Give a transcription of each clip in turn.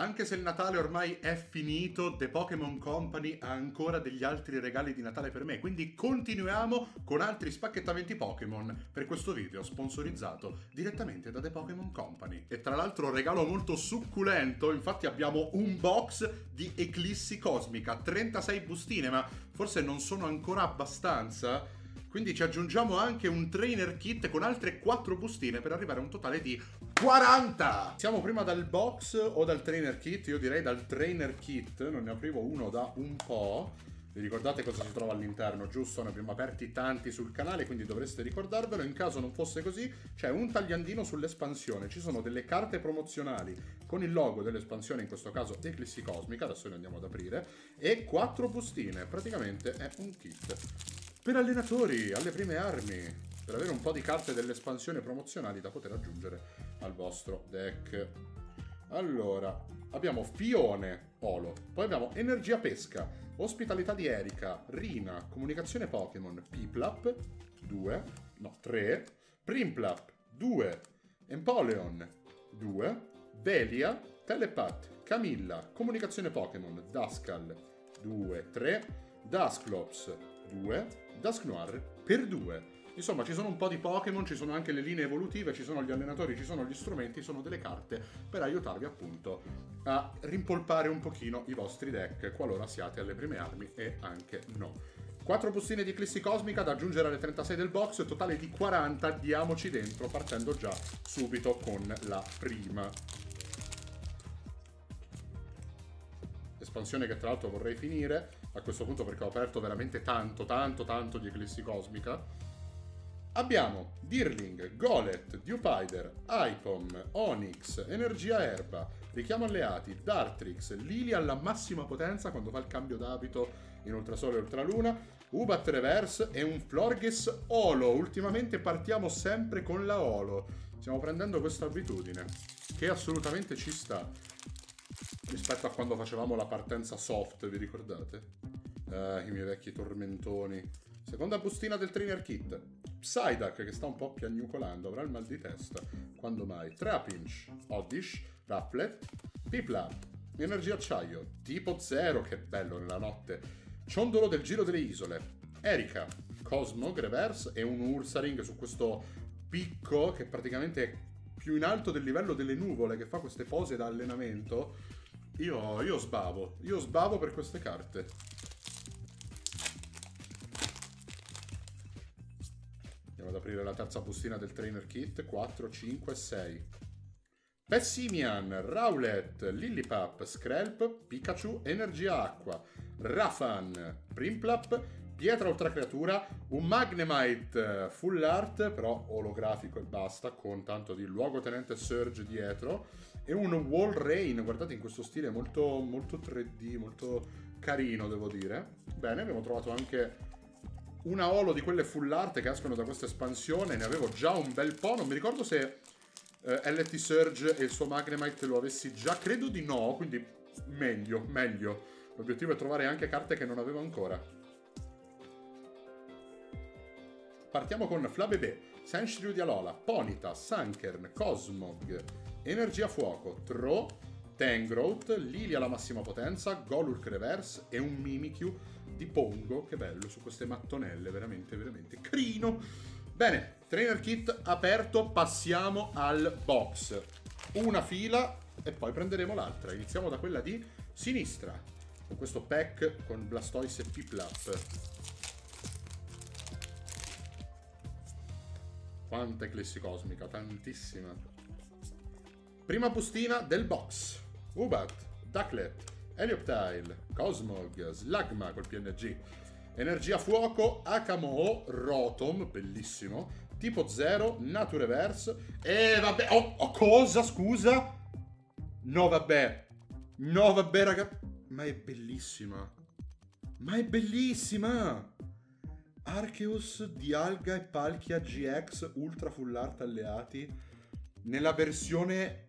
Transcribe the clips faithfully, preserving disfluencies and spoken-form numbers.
Anche se il Natale ormai è finito, The Pokémon Company ha ancora degli altri regali di Natale per me, quindi continuiamo con altri spacchettamenti Pokémon per questo video sponsorizzato direttamente da The Pokémon Company. E tra l'altro regalo molto succulento, infatti abbiamo un box di Eclissi Cosmica, trentasei bustine, ma forse non sono ancora abbastanza. Quindi ci aggiungiamo anche un Trainer Kit con altre quattro bustine per arrivare a un totale di quaranta! Siamo prima dal box o dal Trainer Kit? Io direi dal Trainer Kit, non ne aprivo uno da un po'. Vi ricordate cosa si trova all'interno, giusto? Ne abbiamo aperti tanti sul canale, quindi dovreste ricordarvelo. In caso non fosse così, c'è un tagliandino sull'espansione. Ci sono delle carte promozionali con il logo dell'espansione, in questo caso Eclissi Cosmica, adesso ne andiamo ad aprire, e quattro bustine, praticamente è un kit. Per allenatori, alle prime armi, per avere un po' di carte dell'espansione promozionali da poter aggiungere al vostro deck. Allora, abbiamo Fione, Polo, poi abbiamo Energia Pesca, Ospitalità di Erika, Rina, Comunicazione Pokémon, Piplap, due, no, tre, Primplap, due, Empoleon, due, Velia, Telepath, Camilla, Comunicazione Pokémon, Dascal, due, tre, Dasclops, due, Dusknoir per due. Insomma, ci sono un po' di Pokémon, ci sono anche le linee evolutive, ci sono gli allenatori, ci sono gli strumenti, sono delle carte per aiutarvi appunto a rimpolpare un pochino i vostri deck qualora siate alle prime armi e anche no. Quattro bustine di Eclissi Cosmica da aggiungere alle trentasei del box, totale di quaranta, diamoci dentro partendo già subito con la prima. Espansione che tra l'altro vorrei finire a questo punto perché ho aperto veramente tanto, tanto, tanto di Eclissi Cosmica. Abbiamo Dirling, Golet, Dewpider, Ipom, Onix, Energia Erba, Richiamo Alleati, Dartrix, Lily alla massima potenza quando fa il cambio d'abito in Ultrasole e Ultraluna, Ubat Reverse e un Florges Holo. Ultimamente partiamo sempre con la Holo, stiamo prendendo questa abitudine che assolutamente ci sta. Rispetto a quando facevamo la partenza soft, vi ricordate? Ah, i miei vecchi tormentoni. Seconda bustina del Trainer Kit. Psyduck, che sta un po' piagnucolando, avrà il mal di testa. Quando mai? Trapinch, Oddish, Rufflet, Piplap, Energia Acciaio, Tipo Zero, che bello nella notte, Ciondolo del Giro delle Isole, Erika, Cosmog Reverse e un Ursaring su questo picco che praticamente è più in alto del livello delle nuvole, che fa queste pose da allenamento. Io, io sbavo, io sbavo per queste carte. Andiamo ad aprire la terza bustina del Trainer Kit, quattro, cinque, sei. Pessimian, Rowlet, Lillipap, Screlp, Pikachu, Energia Acqua, Rafan, Primplap, Pietra Ultra Creatura, un Magnemite Full Art, però olografico e basta, con tanto di luogotenente Surge dietro, e un Walrein, guardate in questo stile molto, molto tre D, molto carino devo dire. Bene, abbiamo trovato anche una Holo di quelle Full Art che escono da questa espansione, ne avevo già un bel po', non mi ricordo se eh, L T Surge e il suo Magnemite lo avessi già, credo di no, quindi meglio, meglio. L'obiettivo è trovare anche carte che non avevo ancora. Partiamo con Flabébé, Sandshrew di Alola, Ponyta, Sunkern, Cosmog, Energia Fuoco, Tro, Tangrowth, Lilia alla massima potenza, Golurk Reverse e un Mimikyu di Pongo, che bello, su queste mattonelle, veramente, veramente carino! Bene, Trainer Kit aperto, passiamo al box. Una fila e poi prenderemo l'altra, iniziamo da quella di sinistra, con questo pack con Blastoise e Piplup. Quanta Eclissi Cosmica, tantissima. Prima bustina del box. Ubat, Ducklet, Helioptile, Cosmog, Slagma col P N G, Energia Fuoco, Akamoo, Rotom, bellissimo, Tipo Zero, Nature Verse. E vabbè, oh, oh, cosa, scusa? No vabbè, no vabbè raga, ma è bellissima, ma è bellissima! Arceus Dialga Palkia G X Ultra Full Art Alleati nella versione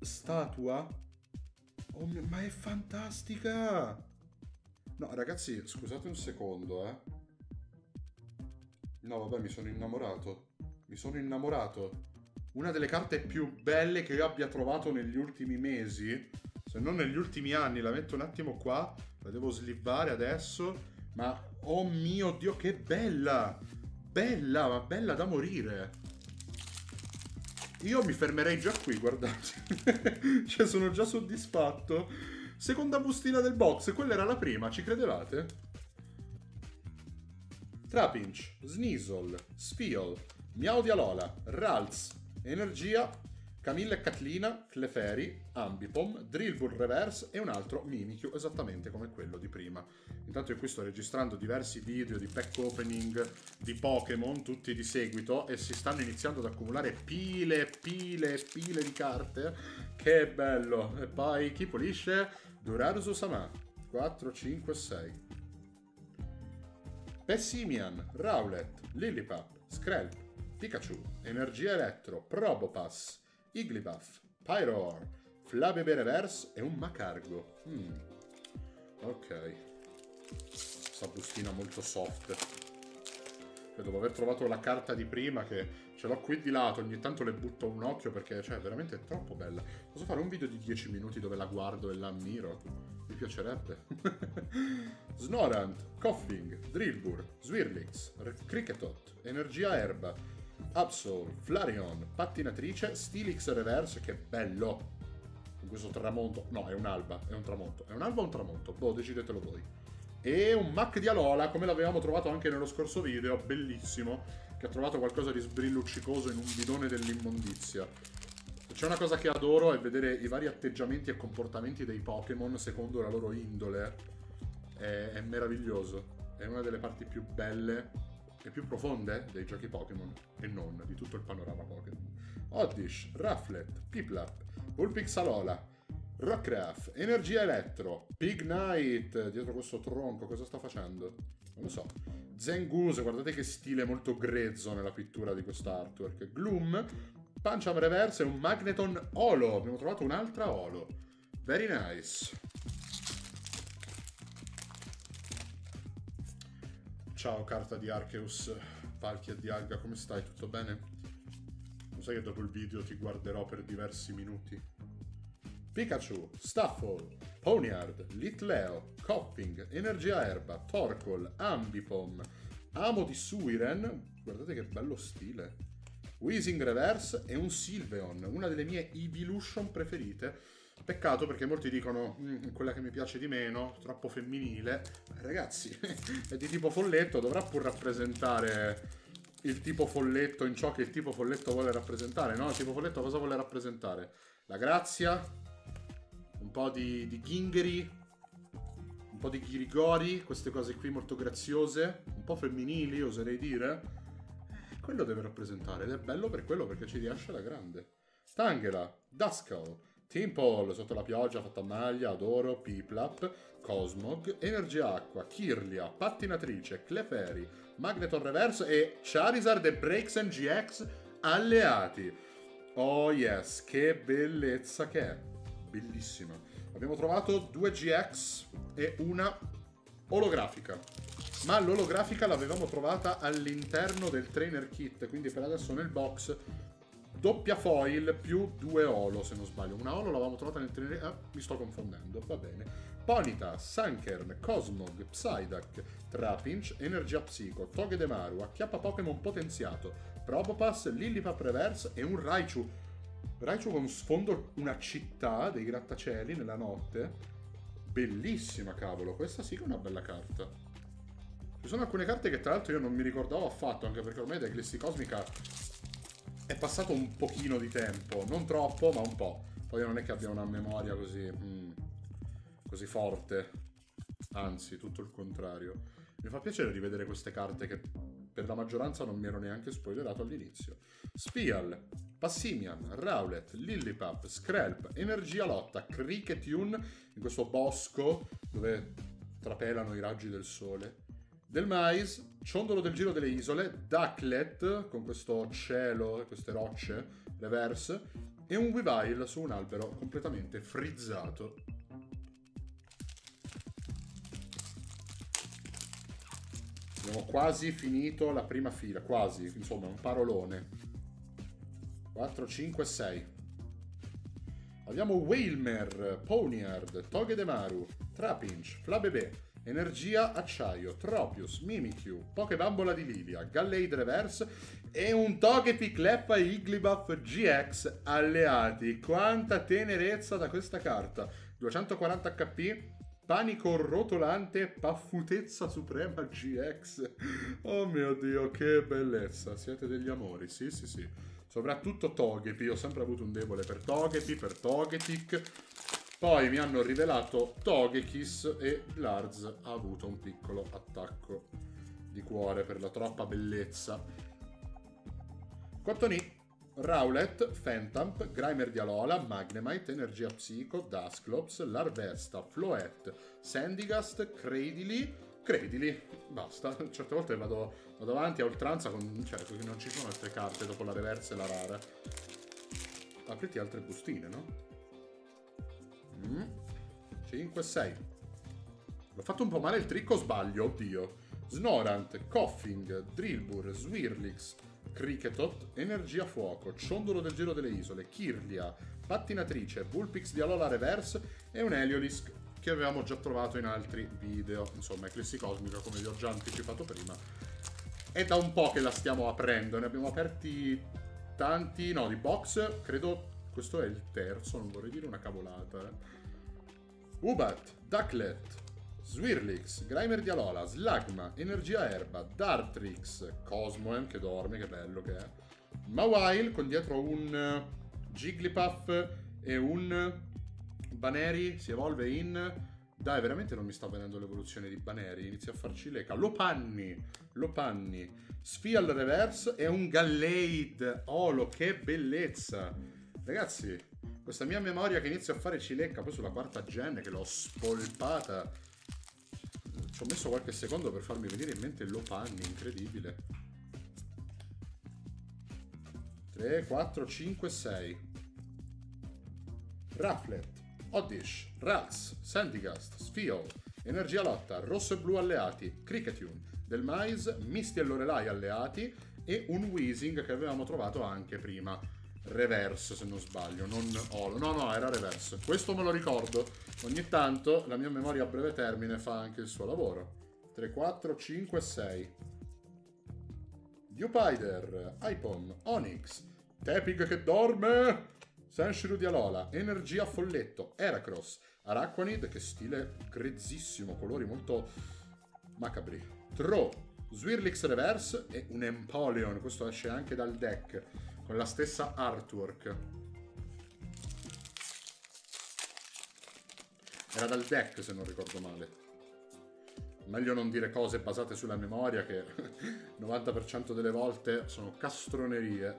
statua. Oh mio, ma è fantastica! No ragazzi, scusate un secondo, eh. No vabbè, mi sono innamorato. Mi sono innamorato. Una delle carte più belle che io abbia trovato negli ultimi mesi. se non negli ultimi anni. La metto un attimo qua, la devo slivare adesso, ma oh mio Dio che bella, bella, ma bella da morire. Io mi fermerei già qui, guardate. Cioè sono già soddisfatto. Seconda bustina del box, quella era la prima, ci credevate? Trapinch, Sneasel, Sfiol, Miau di Alola, Ralts, Energia, Camilla e Catlina, Clefairy, Ambipom, Drillbur Reverse e un altro Mimikyu, esattamente come quello di prima. Intanto io qui sto registrando diversi video di pack opening di Pokémon, tutti di seguito, e si stanno iniziando ad accumulare pile, pile, pile di carte. Che bello! E poi chi pulisce? Durarusu Sama, quattro, cinque, sei. Pessimian, Rowlet, Lillipap, Screll, Pikachu, Energia Elettro, Probopass, Igglybuff, Pyroar, Flabébé Reverse e un Macargo. Mm. Ok. Questa bustina molto soft. E dopo aver trovato la carta di prima, che ce l'ho qui di lato, ogni tanto le butto un occhio perché, cioè, veramente è troppo bella. Posso fare un video di dieci minuti dove la guardo e la ammiro? Mi piacerebbe. Snorant, Koffing, Drillbur, Swirlix, Cricketot, Energia Erba, Absol, Flareon, Pattinatrice, Steelix Reverse, che bello! Con questo tramonto, no, è un'alba, è un tramonto, è un'alba o un tramonto? Boh, decidetelo voi. E un Mac di Alola, come l'avevamo trovato anche nello scorso video, bellissimo, che ha trovato qualcosa di sbrilluccicoso in un bidone dell'immondizia. C'è una cosa che adoro, è vedere i vari atteggiamenti e comportamenti dei Pokémon secondo la loro indole. È, è meraviglioso, è una delle parti più belle e più profonde dei giochi Pokémon, e non di tutto il panorama Pokémon. Oddish, Rufflet, Piplup, Vulpix Alola, Rockruff, Energia Elettro, Pignite, dietro questo tronco cosa sta facendo? Non lo so. Zenguse, guardate che stile molto grezzo nella pittura di quest'artwork. Gloom, Pancham Reverse e un Magneton Holo. Abbiamo trovato un'altra Holo. Very nice. Ciao carta di Arceus Palkia Dialga, come stai? Tutto bene? Lo sai che dopo il video ti guarderò per diversi minuti. Pikachu, Staffel, Ponyard, Litleo, Kopping, Energia Erba, Torkoal, Ambipom, Amo di Suiren, guardate che bello stile, Weezing Reverse e un Sylveon, una delle mie Eeveelution preferite. Peccato perché molti dicono quella che mi piace di meno, troppo femminile. Ragazzi, è di tipo folletto, dovrà pur rappresentare il tipo folletto in ciò che il tipo folletto vuole rappresentare, no? Il tipo folletto cosa vuole rappresentare? La grazia, un po' di, di gingheri, un po' di ghirigori, queste cose qui molto graziose, un po' femminili oserei dire. Quello deve rappresentare, ed è bello per quello, perché ci riesce alla grande. Tangela, Duskull, Timpole, sotto la pioggia, fatta maglia, adoro, Piplup, Cosmog, Energia Acqua, Kirlia, Pattinatrice, Clefairy, Magneton Reverse e Charizard e Breaks and G X alleati. Oh yes, che bellezza che è. Bellissima. Abbiamo trovato due G X e una olografica. Ma l'olografica l'avevamo trovata all'interno del Trainer Kit, quindi per adesso nel box... Doppia foil più due Holo, se non sbaglio. Una Holo l'avevamo trovata nel treno... Ah, mi sto confondendo, va bene. Ponyta, Sunkern, Cosmog, Psyduck, Trapinch, Energia Psico, Togedemaru, Acchiappa Pokémon Potenziato, Probopass, Lillipap Reverse e un Raichu. Raichu con sfondo una città dei grattacieli nella notte. Bellissima, cavolo. Questa sì che è una bella carta. Ci sono alcune carte che tra l'altro io non mi ricordavo affatto, anche perché ormai da Eclissi Cosmica... è passato un pochino di tempo, non troppo, ma un po'. Poi non è che abbia una memoria così, mm, così forte. Anzi, tutto il contrario. Mi fa piacere rivedere queste carte che per la maggioranza non mi ero neanche spoilerato all'inizio. Spial, Passimian, Rowlet, Lillipap, Screlp, Energia Lotta, Cricketune, in questo bosco dove trapelano i raggi del sole. Del mais, Ciondolo del Giro delle Isole, Ducklet, con questo cielo, queste rocce, reverse, e un Weavile su un albero completamente frizzato. Abbiamo quasi finito la prima fila, quasi, insomma, un parolone. quattro, cinque, sei. Abbiamo Wailmer, Ponyard, Togedemaru, Trapinch, Flabébé, Energia, Acciaio, Tropius, Mimikyu, Pokébambola di Lilia, Gallade Reverse e un Togepi Cleffa Igglybuff G X alleati. Quanta tenerezza da questa carta! duecentoquaranta H P, Panico Rotolante, Paffutezza Suprema G X. Oh mio Dio, che bellezza! Siete degli amori, sì sì sì. Soprattutto Togepi, ho sempre avuto un debole per Togepi, per Togetic. Poi mi hanno rivelato Togekiss e Larz ha avuto un piccolo attacco di cuore per la troppa bellezza. Quattoni, Rowlet, Fentamp, Grimer di Alola, Magnemite, Energia Psico, Dusclops, Larvesta, Floette, Sandygast, Cradily, Cradily, basta. Certe volte vado, vado avanti a oltranza con... cioè, non ci sono altre carte dopo la reversa e la rara. Apriti altre bustine, no? cinque, sei. L'ho fatto un po' male il tricco, sbaglio, oddio. Snorant, Koffing, Drillbur, Swirlix, Cricketot, Energia Fuoco, Ciondolo del Giro delle Isole, Kirlia, Pattinatrice, Vulpix di Alola Reverse e un Heliolisk che avevamo già trovato in altri video. Insomma, Eclissi Cosmica, come vi ho già anticipato prima. È da un po' che la stiamo aprendo, ne abbiamo aperti tanti, no, di box, credo... Questo è il terzo, non vorrei dire una cavolata. Eh. Ubat, Ducklet, Swirlix, Grimer di Alola, Slagma, Energia Erba, Dartrix, Cosmoem che dorme, che bello che è. Mawile con dietro un Jigglypuff e un Baneri, si evolve in... Dai, veramente non mi sta venendo l'evoluzione di Baneri, inizia a farci leca. Lopanni, Lopanni, Sfia al reverse e un Gallade. Olo, che bellezza! Ragazzi, questa mia memoria che inizio a fare cilecca poi sulla quarta gen che l'ho spolpata. Ci ho messo qualche secondo per farmi venire in mente Lopanni, incredibile. tre, quattro, cinque, sei. Rufflet, Oddish, Rats, Sandygast, Sfio, Energia Lotta, Rosso e Blu alleati, Cricketune, Delmise, Misty e Lorelai alleati e un Weezing che avevamo trovato anche prima. Reverse, se non sbaglio, non Olo. No, no, era reverse. Questo me lo ricordo. Ogni tanto la mia memoria a breve termine fa anche il suo lavoro. tre, quattro, cinque, sei. Dupider, Ipom, Onyx, Tepig che dorme, Senshiru di Alola, Energia Folletto, Heracross, Araquanid, che stile grezzissimo, colori molto macabri. Tro, Swirlix Reverse e un Empoleon, questo esce anche dal deck, con la stessa artwork. Era dal deck se non ricordo male. Meglio non dire cose basate sulla memoria che il novanta per cento delle volte sono castronerie.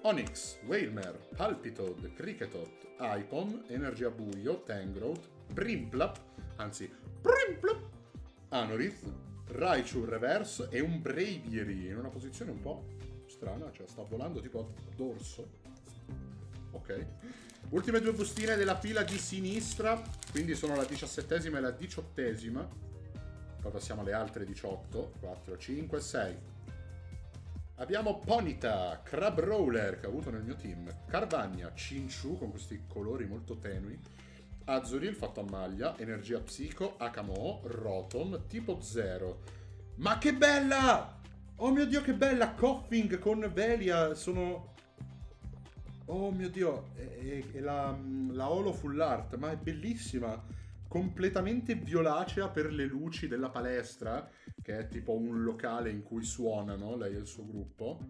Onyx, Wailmer, Palpitoad, Cricketot, Ipom, Energia Buio, Tangrowth, Brimplap, anzi Brimplap, Anorith, Raichu reverse e un Braviary in una posizione un po' strana, cioè sta volando tipo a dorso. Ok. Ultime due bustine della fila di sinistra, quindi sono la diciassettesima e la diciottesima. Poi passiamo alle altre diciotto. quattro, cinque, sei. Abbiamo Ponyta, Crabrawler che ho avuto nel mio team, Carvagna, Chinchu con questi colori molto tenui, Azuril fatto a maglia, Energia Psico, Akamoo, Rotom, tipo zero. Ma che bella! Oh mio Dio, che bella! Koffing con Velia sono... Oh mio Dio, è, è la, la Holo Full Art, ma è bellissima! Completamente violacea per le luci della palestra, che è tipo un locale in cui suonano lei e il suo gruppo.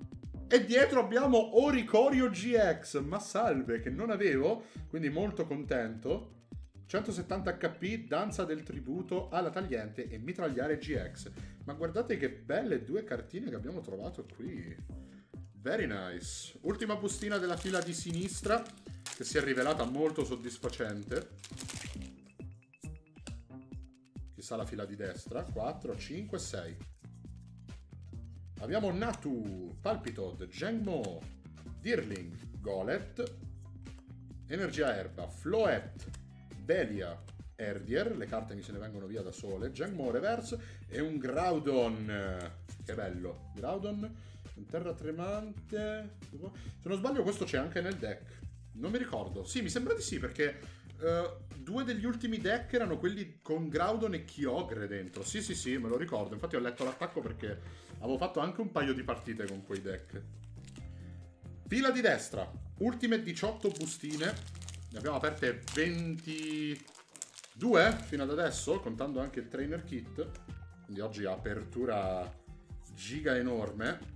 E dietro abbiamo Oricorio G X, ma salve, che non avevo, quindi molto contento. centosettanta H P, danza del tributo alla tagliente e mitragliare G X. Ma guardate che belle due cartine che abbiamo trovato qui. Very nice. Ultima bustina della fila di sinistra, che si è rivelata molto soddisfacente. Chissà la fila di destra. quattro, cinque, sei. Abbiamo Natu, Palpitoad, Gengmo, Dirling, Golet, Energia Erba, Floette, Velia, Erdier, le carte mi se ne vengono via da sole, Gengmo Reverse e un Groudon, che bello, Groudon, Terra Tremante, se non sbaglio questo c'è anche nel deck, Non mi ricordo. Sì, mi sembra di sì, perché uh, due degli ultimi deck erano quelli con Groudon e Kyogre dentro. Sì, sì, sì, me lo ricordo. Infatti ho letto l'attacco perché avevo fatto anche un paio di partite con quei deck. Fila di destra. Ultime diciotto bustine. Ne abbiamo aperte ventidue fino ad adesso, contando anche il Trainer Kit. Quindi oggi apertura giga enorme.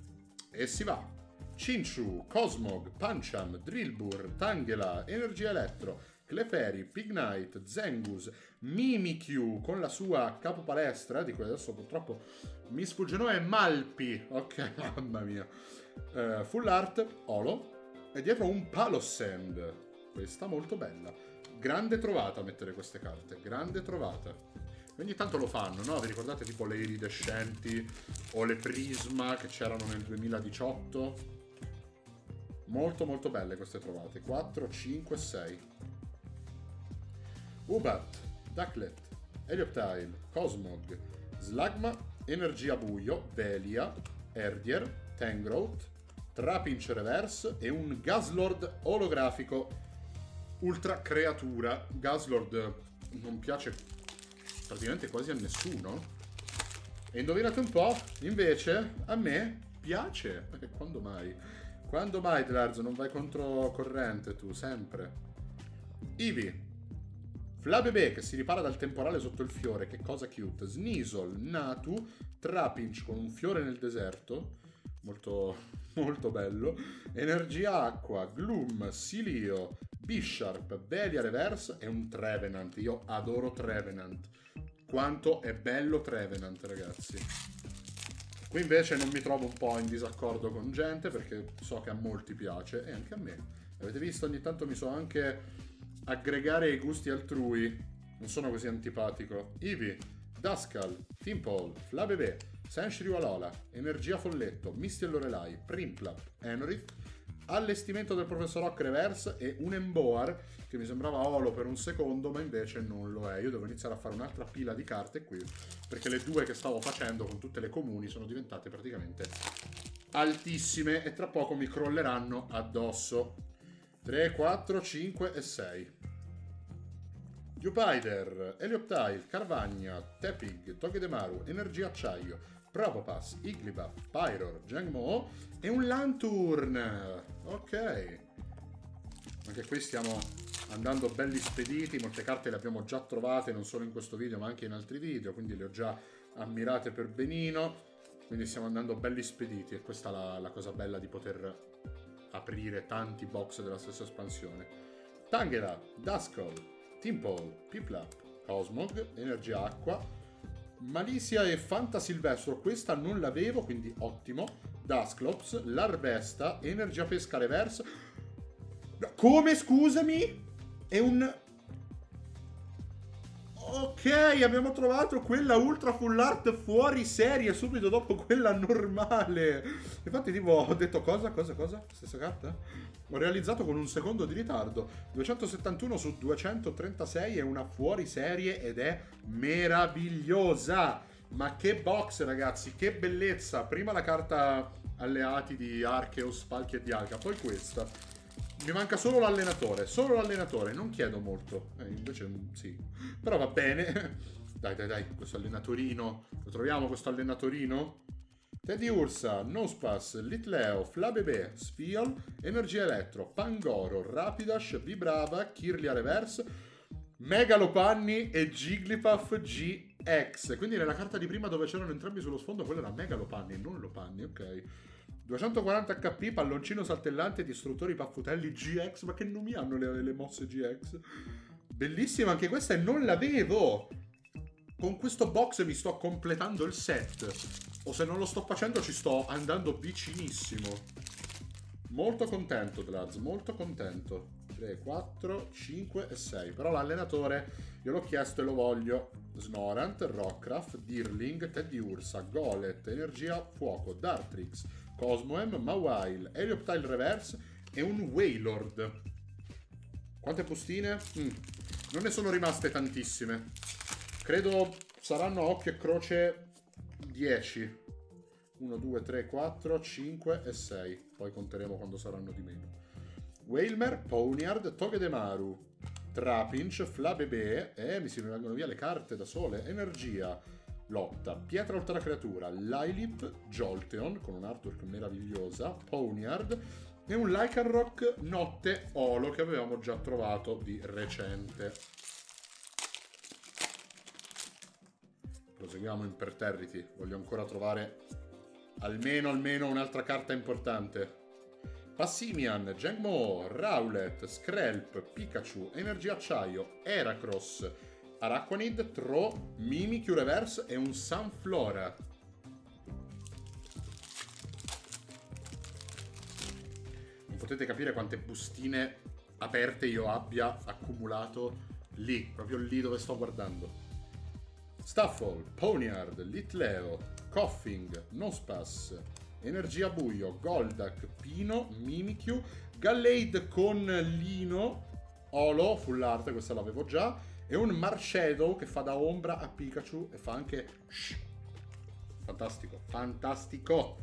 E si va. Chinchu, Cosmog, Pancham, Drillbur, Tangela, Energia Elettro, Clefairy, Pignite, Zengus, Mimikyu con la sua capopalestra, di cui adesso purtroppo mi sfugge il nome, è Malpi. Ok, mamma mia. Uh, full Art, Holo. E dietro un Palosand. Questa molto bella. Grande trovata mettere queste carte, grande trovata. Ogni tanto lo fanno, no? Vi ricordate tipo le iridescenti o le Prisma che c'erano nel duemiladiciotto? Molto molto belle queste trovate. Quattro, cinque, sei. Ubat, Ducklet, Helioptile, Cosmog, Slagma, Energia Buio, Velia, Erdier, Tangrowth, Trapinch Reverse e un Guzzlord olografico. Ultra creatura. Guzzlord non piace praticamente quasi a nessuno. E indovinate un po', invece a me piace. E quando mai? Quando mai, Dlarzo, non vai contro corrente tu, sempre. Eevee. Flabébé che si ripara dal temporale sotto il fiore, che cosa cute. Sneasel, Natu, Trapinch con un fiore nel deserto. Molto, molto bello. Energia Acqua, Gloom, Silio, Bisharp, Velia Reverse e un Trevenant. Io adoro Trevenant. Quanto è bello Trevenant, ragazzi. Qui invece non mi trovo un po' in disaccordo con gente, perché so che a molti piace, e anche a me. Avete visto? Ogni tanto mi so anche aggregare i gusti altrui. Non sono così antipatico. Eevee, Duskull, Timpole, Flabébé, Sandshrew Alola, Energia Folletto, Misty e Lorelai, Primplap, Enrith, Allestimento del Professor Oak Reverse e un Emboar, che mi sembrava Holo per un secondo, ma invece non lo è. Io devo iniziare a fare un'altra pila di carte qui, perché le due che stavo facendo con tutte le comuni sono diventate praticamente altissime e tra poco mi crolleranno addosso. tre, quattro, cinque e sei. Dewpider, Helioptile, Carvagna, Tepig, Togedemaru, Energia Acciaio, Probopass, Igglybuff, Pyro, Jangmo e un Lanturn. Ok. Anche qui stiamo andando belli spediti, molte carte le abbiamo già trovate, non solo in questo video ma anche in altri video, quindi le ho già ammirate per benino, quindi stiamo andando belli spediti e questa è la, la cosa bella di poter aprire tanti box della stessa espansione. Tangela, Duskull, Timpole, Piplap, Cosmog, Energia Acqua, Malicia e Fanta Silvestro, questa non l'avevo, quindi ottimo. Dusclops, Larvesta, Energia Pesca Reverse. Come, scusami? È un... Ok, abbiamo trovato quella ultra full art fuori serie subito dopo quella normale. Infatti tipo ho detto cosa, cosa, cosa? Stessa carta? Ho realizzato con un secondo di ritardo. duecentosettantuno su duecentotrentasei è una fuori serie ed è meravigliosa. Ma che box, ragazzi, che bellezza. Prima la carta alleati di Arceus, Palkia e Dialga, poi questa. Mi manca solo l'allenatore, solo l'allenatore, non chiedo molto. Eh, invece sì, però va bene. Dai, dai, dai, questo allenatorino, lo troviamo questo allenatorino? Teddy Ursa, Nosepass, Litleo, Flabébé, Sfiol, Energia Elettro, Pangoro, Rapidash, Vibrava, Kirlia Reverse, Megalopanni e Giglipuff G X. Quindi nella carta di prima dove c'erano entrambi sullo sfondo, quella era Megalopanni, non Lopanni, ok. duecentoquaranta H P, palloncino saltellante, distruttori paffutelli G X, ma che nomi hanno le, le mosse G X? Bellissima anche questa e non l'avevo! Con questo box mi sto completando il set, o se non lo sto facendo ci sto andando vicinissimo. Molto contento, Dlarz, molto contento. tre, quattro, cinque e sei, però l'allenatore io l'ho chiesto e lo voglio. Snorant, Rockruff, Dirling, Teddy Ursa, Golet, Energia Fuoco, Dartrix, Cosmoem, Mawile, Helioptile Reverse e un Wailord. Quante bustine? Mm. Non ne sono rimaste tantissime. Credo saranno occhio e croce dieci. uno, due, tre, quattro, cinque e sei. Poi conteremo quando saranno di meno. Wailmer, Ponyard, Togedemaru, Trapinch, Flabébé, eh, mi si vengono via le carte da sole, Energia, Lotta, Pietra Ultra Creatura, Lylip, Jolteon, con un artwork meravigliosa, Ponyard, e un Lycanroc Notte Olo che avevamo già trovato di recente. Proseguiamo imperterriti, voglio ancora trovare almeno almeno un'altra carta importante. Passimian, Jangmo, Rowlet, Skrelp, Pikachu, Energia Acciaio, Heracross, Araquanid, Tro, Mimikyu Reverse e un Sunflora. Non potete capire quante bustine aperte io abbia accumulato lì, proprio lì dove sto guardando. Staffel, Ponyard, Litleo, Koffing, Nospass, Energia Buio, Golduck, Pino, Mimikyu, Gallade con Lino, Olo, full art, questa l'avevo già, e un Marshadow che fa da ombra a Pikachu e fa anche... Shh. Fantastico, fantastico!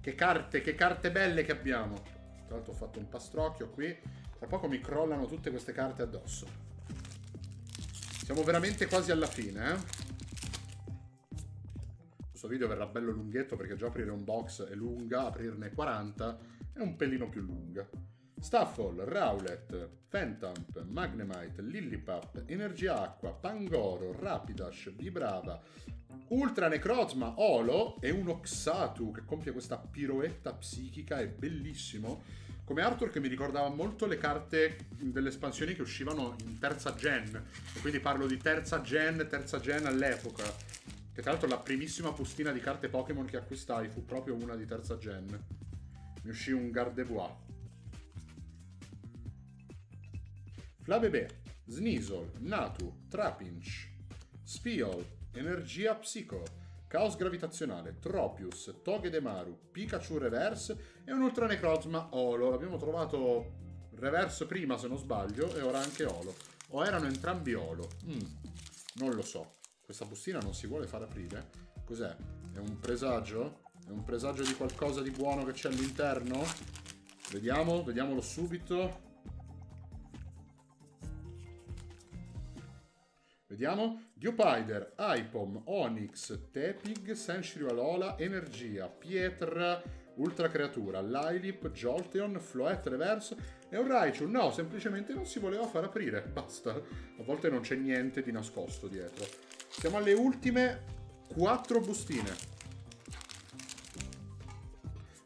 Che carte, che carte belle che abbiamo! Tra l'altro ho fatto un pastrocchio qui, tra poco mi crollano tutte queste carte addosso. Siamo veramente quasi alla fine, eh? Questo video verrà bello lunghetto perché già aprire un box è lunga, aprirne quaranta è un pelino più lunga. Staffel, Rowlet, Fentamp, Magnemite, Lillipap, Energia Acqua, Pangoro, Rapidash, Vibrava, Ultra Necrozma, Olo e un Oxatu che compie questa piroetta psichica, è bellissimo. Come artwork che mi ricordava molto le carte delle espansioni che uscivano in terza gen, e quindi parlo di terza gen, terza gen all'epoca. Che tra l'altro la primissima bustina di carte Pokémon che acquistai fu proprio una di terza gen. Mi uscì un Gardevoir. Flabébé, Sneasel, Natu, Trapinch, Sfiol, Energia Psico, Caos Gravitazionale, Tropius, Togedemaru, Pikachu Reverse e un Ultra Necrozma Olo. L'abbiamo trovato Reverse prima se non sbaglio e ora anche Olo. O erano entrambi Olo? Mm, non lo so. Questa bustina non si vuole far aprire. Cos'è? È un presagio? È un presagio di qualcosa di buono che c'è all'interno? Vediamo, vediamolo subito. Vediamo. Dupider, Aipom, Onix, Tepig, Senshiru Alola, Energia, Pietra, Ultra Creatura, Lylip, Jolteon, Floet Reverse e un Raichu. No, semplicemente non si voleva far aprire. Basta. A volte non c'è niente di nascosto dietro. Siamo alle ultime quattro bustine.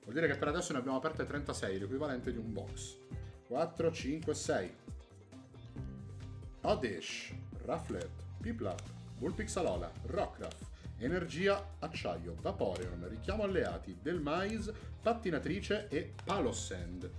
Vuol dire che per adesso ne abbiamo aperte trentasei, l'equivalente di un box. quattro, cinque, sei. Oddish, Rufflet, Piplup, Vulpixalola, Rockruff, Energia Acciaio, Vaporeon, Richiamo Alleati, Delmize, Pattinatrice e Palosand.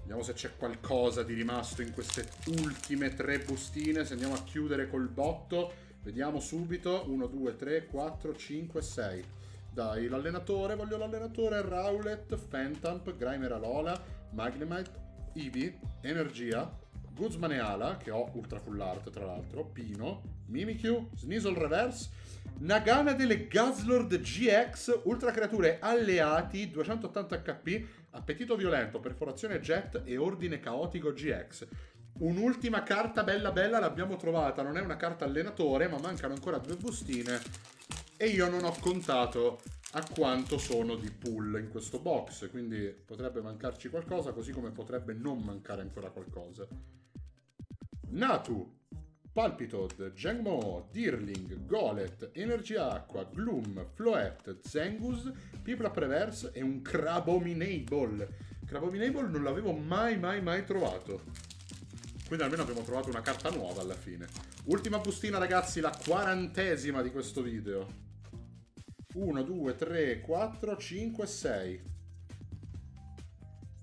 Vediamo se c'è qualcosa di rimasto in queste ultime tre bustine, se andiamo a chiudere col botto. Vediamo subito, uno, due, tre, quattro, cinque, sei. Dai, l'allenatore, voglio l'allenatore, Rowlet, Fentamp, Grimer Alola, Magnemite, Eevee, Energia, Guzmaneala, che ho ultra full art tra l'altro, Pino, Mimikyu, Sneasel Reverse, Naganadel Guzzlord G X, ultra creature alleati, duecentottanta acca pi, appetito violento, perforazione jet e ordine caotico G X. Un'ultima carta bella bella l'abbiamo trovata, non è una carta allenatore ma mancano ancora due bustine e io non ho contato a quanto sono di pull in questo box, quindi potrebbe mancarci qualcosa così come potrebbe non mancare ancora qualcosa. Natu, Palpitoad, Jangmo, Deerling, Golet, Energia Acqua, Gloom, Floet, Zengus, Piplup Reverse e un Crabominable. Crabominable non l'avevo mai mai mai trovato. Quindi almeno abbiamo trovato una carta nuova alla fine. Ultima bustina ragazzi, la quarantesima di questo video. uno, due, tre, quattro, cinque, sei.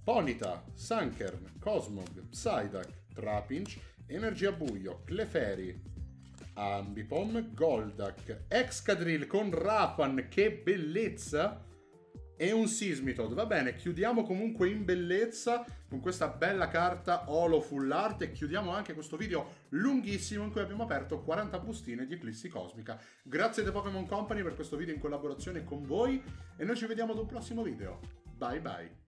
Ponyta, Sunkern, Cosmog, Psyduck, Trapinch, Energia Buio, Clefairy, Ambipom, Golduck, Excadrill con Rapan, che bellezza! E un Sismitoad, va bene, chiudiamo comunque in bellezza con questa bella carta Olo Full Art e chiudiamo anche questo video lunghissimo in cui abbiamo aperto quaranta bustine di Eclissi Cosmica. Grazie The Pokémon Company per questo video in collaborazione con voi e noi ci vediamo ad un prossimo video. Bye bye!